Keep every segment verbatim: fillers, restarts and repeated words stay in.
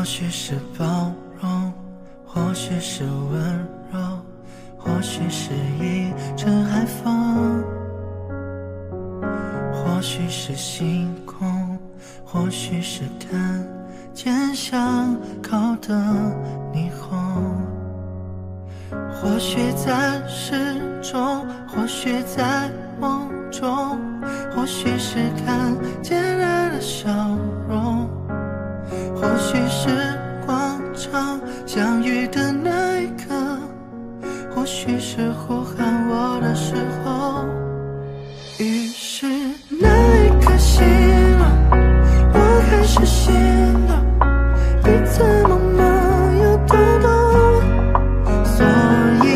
或许是包容，或许是温柔，或许是一阵海风，或许是星空，或许是看见巷口的霓虹，或许在诗中，或许在梦中，或许是看见人的笑容，或许是广场相遇的那一刻，或许是呼喊我的时候，于是那一刻醒了，我开始心了，彼此默默又懂懂，所以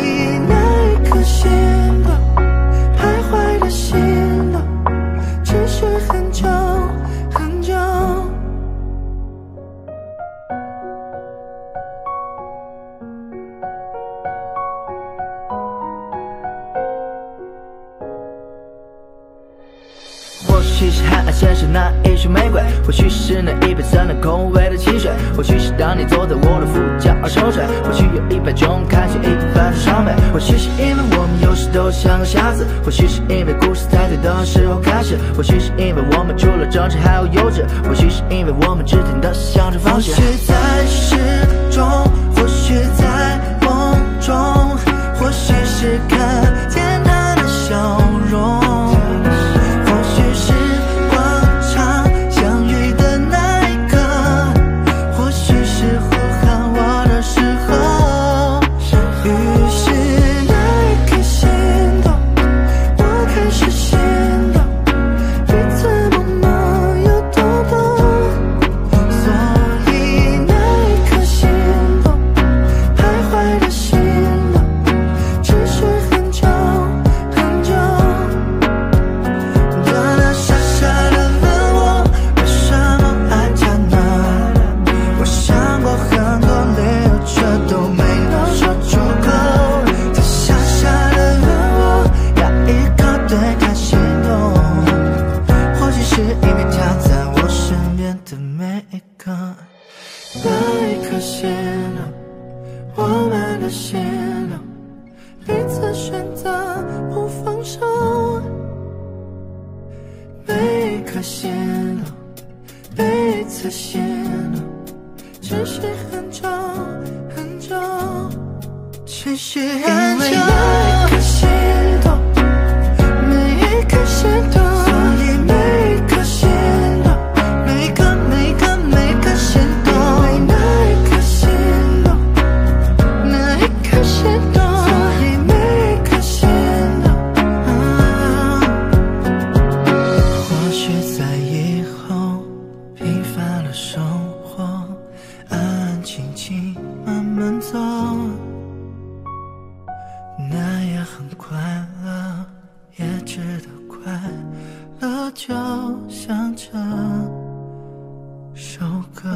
那一刻醒了，徘徊的心了，只是很久很久。或许是海岸线上那一束玫瑰，或许是那一杯散了口味的汽水，或许是当你坐在我的副驾而熟睡，或许有一百种开心，一百种伤悲，或许是因为我们有时都像个瞎子，或许是因为故事在对的时候开始，或许是因为我们除了争执还有幼稚，或许是因为我们只停的向着方向。或许在诗中，或许在梦中，或许是看见他的笑容，就像这首歌。